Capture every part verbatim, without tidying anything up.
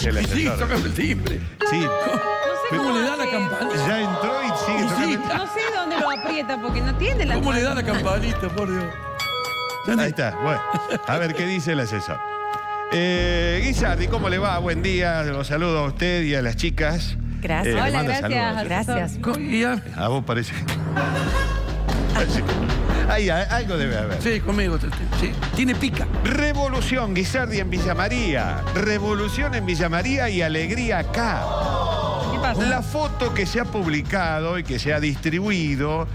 es el asesor. Sí, sacame el timbre. Sí. ¿Cómo le da la campanita? Ya entró y sigue tocando. No sé dónde lo aprieta porque no tiene la campanita. ¿Cómo le da la campanita, por Dios? Ahí está, bueno. A ver, ¿qué dice el asesor? Eh, Guizzardi, ¿cómo le va? Buen día, los saludo a usted y a las chicas. Gracias. Eh, Hola, gracias. Gracias. A... a vos parece. Ahí, algo debe haber. Sí, conmigo. Sí. Tiene pica. Revolución, Guizzardi en Villa María. Revolución en Villa María y alegría acá. ¿Qué pasa? La foto que se ha publicado y que se ha distribuido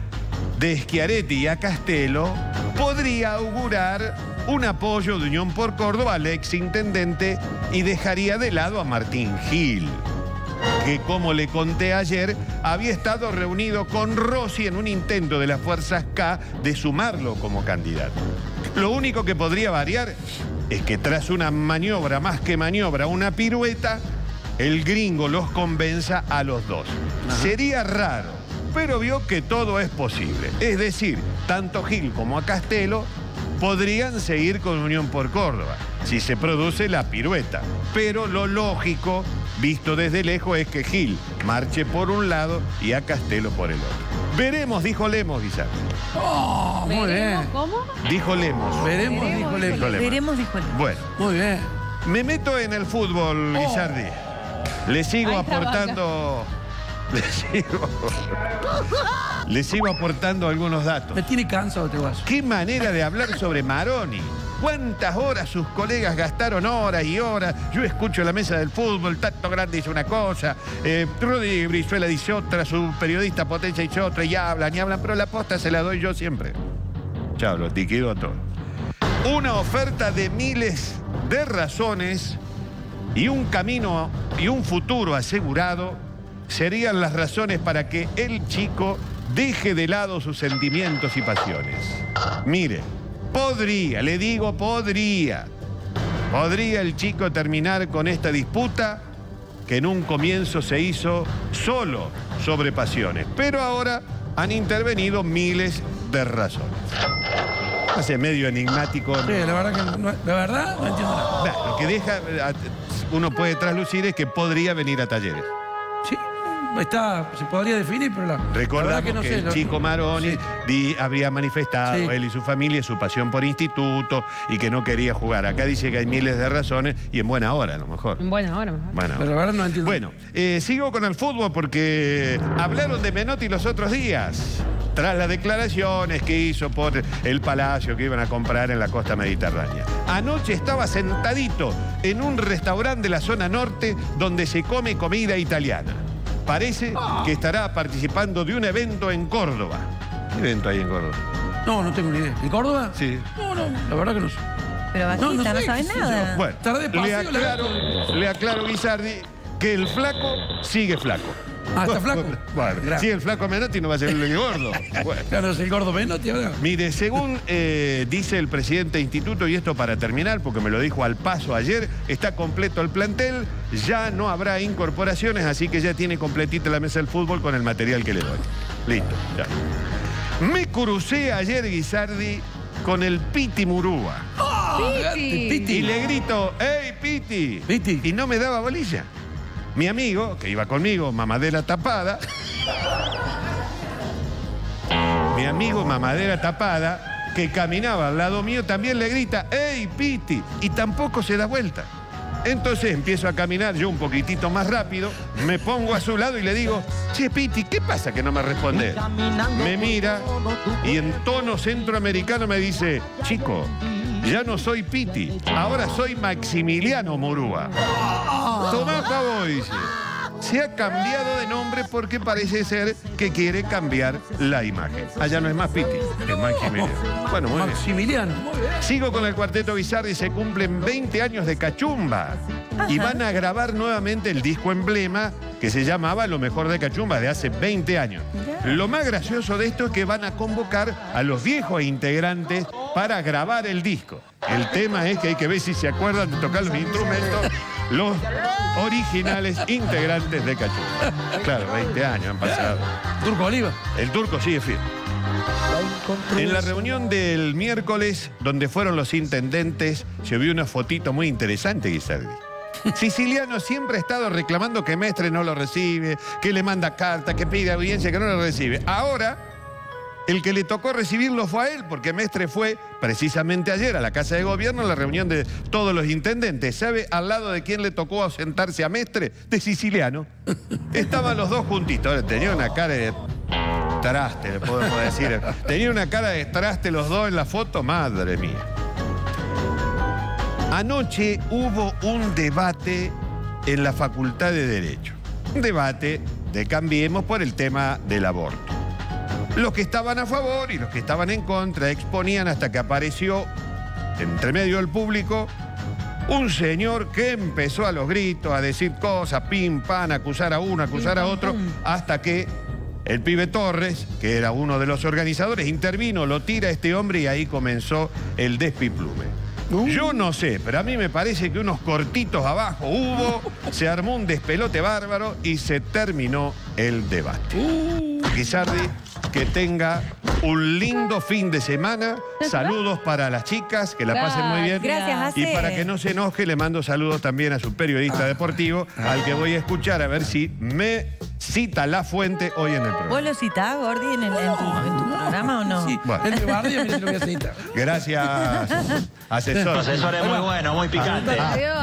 de Schiaretti y Acastello podría augurar un apoyo de Unión por Córdoba al exintendente y dejaría de lado a Martín Gil, que, como le conté ayer, había estado reunido con Rossi en un intento de las fuerzas K de sumarlo como candidato. Lo único que podría variar es que tras una maniobra más que maniobra, una pirueta, el gringo los convenza a los dos. Ajá. Sería raro, pero vio que todo es posible. Es decir, tanto Gil como Acastello podrían seguir con Unión por Córdoba si se produce la pirueta. Pero lo lógico, visto desde lejos, es que Gil marche por un lado y Acastello por el otro. Veremos, dijo Lemos, Bizzarri. ¡Oh, muy bien! ¿Cómo? Dijo Lemos. Veremos, dijo Lemos. Veremos, dijo Lemos. Bueno. Muy bien. Me meto en el fútbol, Bizzarri. Oh. Le sigo aportando... Le sigo... Le sigo aportando algunos datos. Me tiene cansado, te vas. Qué manera de hablar sobre Maroni. ¿Cuántas horas sus colegas gastaron horas y horas? Yo escucho la mesa del fútbol, Tanto Grande dice una cosa, eh, Rudy Brizuela dice otra, su periodista Potencia dice otra, y hablan, y hablan, pero la posta se la doy yo siempre. Chao, los tiquidotos. Una oferta de miles de razones y un camino y un futuro asegurado serían las razones para que el chico deje de lado sus sentimientos y pasiones. Mire. Podría, le digo, podría. Podría el chico terminar con esta disputa que en un comienzo se hizo solo sobre pasiones. Pero ahora han intervenido miles de razones. Hace medio enigmático. Sí, la verdad que no, la verdad no entiendo nada. Claro, lo que deja, uno puede traslucir es que podría venir a talleres. Está, se podría definir, pero la, Recordamos la verdad que no que sé, el lo... chico Maroni sí. di, había manifestado, sí. él y su familia, su pasión por instituto y que no quería jugar. Acá dice que hay miles de razones y en buena hora, a lo mejor. En buena hora, mejor. Buena pero hora. La verdad no entiendo. Bueno, eh, sigo con el fútbol porque hablaron de Menotti los otros días, tras las declaraciones que hizo por el palacio que iban a comprar en la costa mediterránea. Anoche estaba sentadito en un restaurante de la zona norte donde se come comida italiana. Parece que estará participando de un evento en Córdoba. ¿Qué evento hay en Córdoba? No, no tengo ni idea. ¿En Córdoba? Sí. No, no, la verdad que no sé. Pero bajita, no, no, sé, no sabes nada. Yo. Bueno, tardé le aclaro, la... le aclaro, Guizzardi, que el flaco sigue flaco. Ah, ¿está flaco? Bueno, claro. Si el flaco Menotti no va a ser el gordo. Bueno. Claro, es el gordo Menotti ahora. Mire, según eh, dice el presidente del instituto, y esto para terminar, porque me lo dijo al paso ayer, está completo el plantel, ya no habrá incorporaciones, así que ya tiene completita la mesa del fútbol con el material que le doy. Listo, ya. Me crucé ayer, Guizzardi, con el Piti Murúa. ¡Oh, Piti! Piti. Y le grito, ¡Ey, Piti! Piti. Y no me daba bolilla. Mi amigo, que iba conmigo, mamadera tapada. Mi amigo, mamadera tapada, que caminaba al lado mío, también le grita, ¡Ey, Piti! Y tampoco se da vuelta. Entonces empiezo a caminar yo un poquitito más rápido, me pongo a su lado y le digo, che, Piti, ¿qué pasa que no me respondes? Me mira y en tono centroamericano me dice, chico, ya no soy Piti, ahora soy Maximiliano Murúa. Tomá, pavo, dice. Se ha cambiado de nombre porque parece ser que quiere cambiar la imagen. Allá no es más Piti, es Maximiliano. Bueno, muy bien. Maximiliano. Sigo con el Cuarteto Bizarro. Se cumplen veinte años de Cachumba. Ajá. Y van a grabar nuevamente el disco emblema que se llamaba Lo Mejor de Cachumba de hace veinte años. Lo más gracioso de esto es que van a convocar a los viejos integrantes para grabar el disco. El tema es que hay que ver si se acuerdan de tocar los instrumentos los originales integrantes de Cachumba. Claro, veinte años han pasado. ¿Turco Oliva? El Turco sigue firme. En la reunión del miércoles, donde fueron los intendentes, se vio una fotito muy interesante, Guizzardi. Siciliano siempre ha estado reclamando que Mestre no lo recibe, que le manda cartas, que pide audiencia, que no lo recibe. Ahora, el que le tocó recibirlo fue a él, porque Mestre fue precisamente ayer a la Casa de Gobierno a la reunión de todos los intendentes. ¿Sabe al lado de quién le tocó ausentarse a Mestre? De Siciliano. Estaban los dos juntitos. Tenía una cara de traste, le podemos decir. Tenía una cara de traste los dos en la foto. Madre mía. Anoche hubo un debate en la Facultad de Derecho. Un debate de Cambiemos por el tema del aborto. Los que estaban a favor y los que estaban en contra exponían hasta que apareció, entre medio del público, un señor que empezó a los gritos, a decir cosas, pim, pan, acusar a uno, acusar a otro, hasta que el pibe Torres, que era uno de los organizadores, intervino, lo tira a este hombre y ahí comenzó el despiplume. Yo no sé, pero a mí me parece que unos cortitos abajo hubo, se armó un despelote bárbaro y se terminó el debate. Uh. Guizzardi, que tenga un lindo fin de semana. Saludos para las chicas, que la pasen muy bien. Gracias, y para que no se enoje, le mando saludos también a su periodista deportivo, al que voy a escuchar a ver si me cita la fuente hoy en el programa. ¿Vos lo citás, Gordi, en, el, en, tu, en tu programa o no? Sí, bueno. El de Barrio, a mí se lo voy a citar. Gracias, asesor. Asesor es muy bueno, muy picante. Ah, ah.